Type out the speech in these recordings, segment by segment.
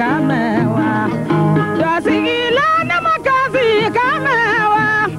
Kamewa, does he learn a magazine? Kamewa,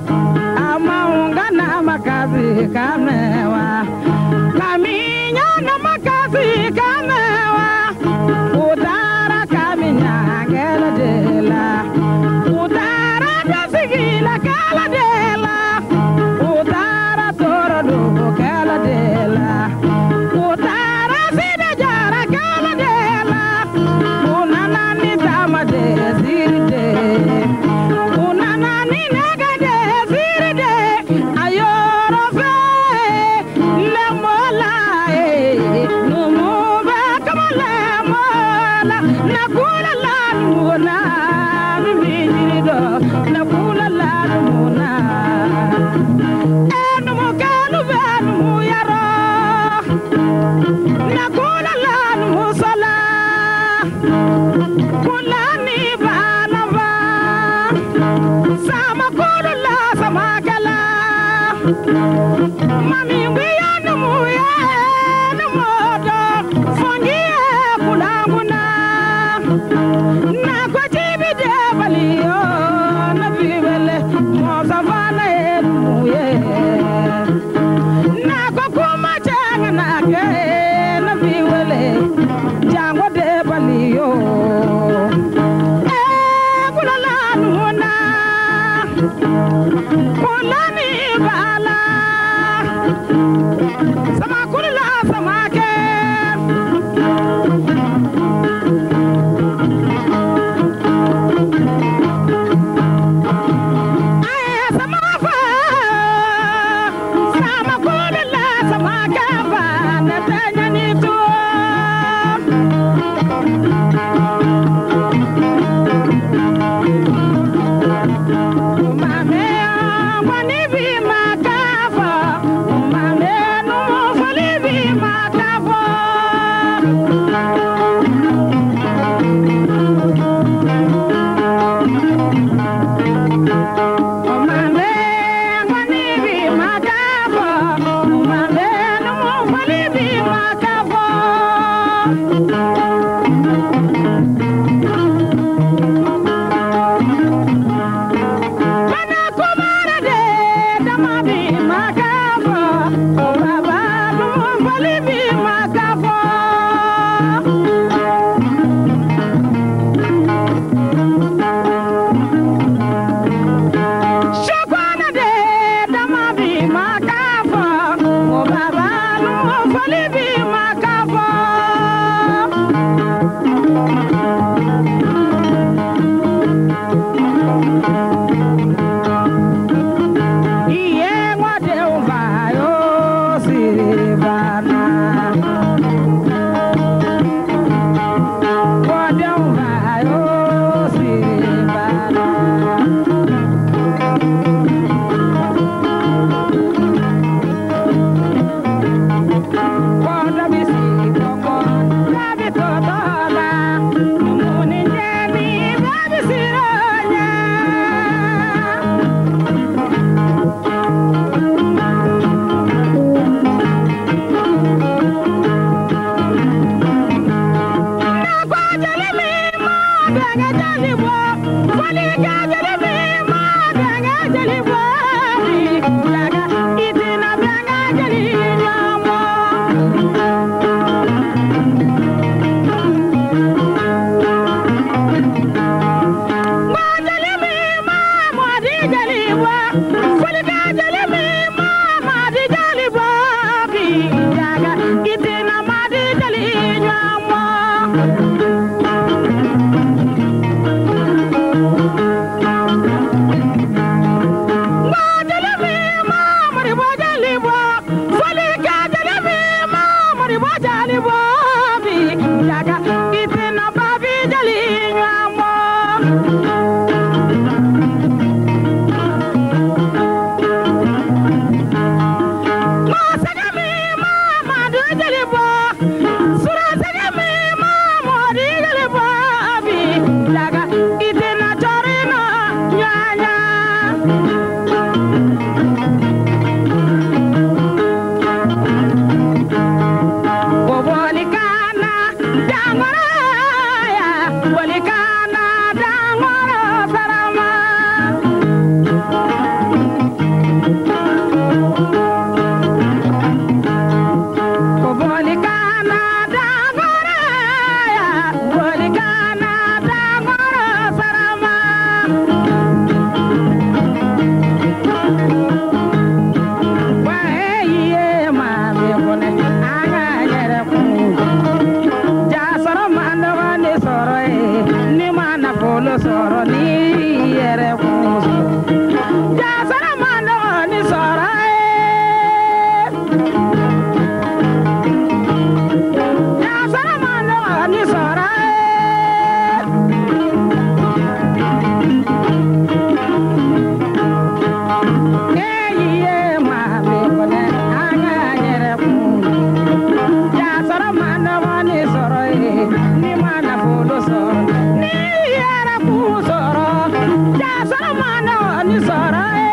Sorry.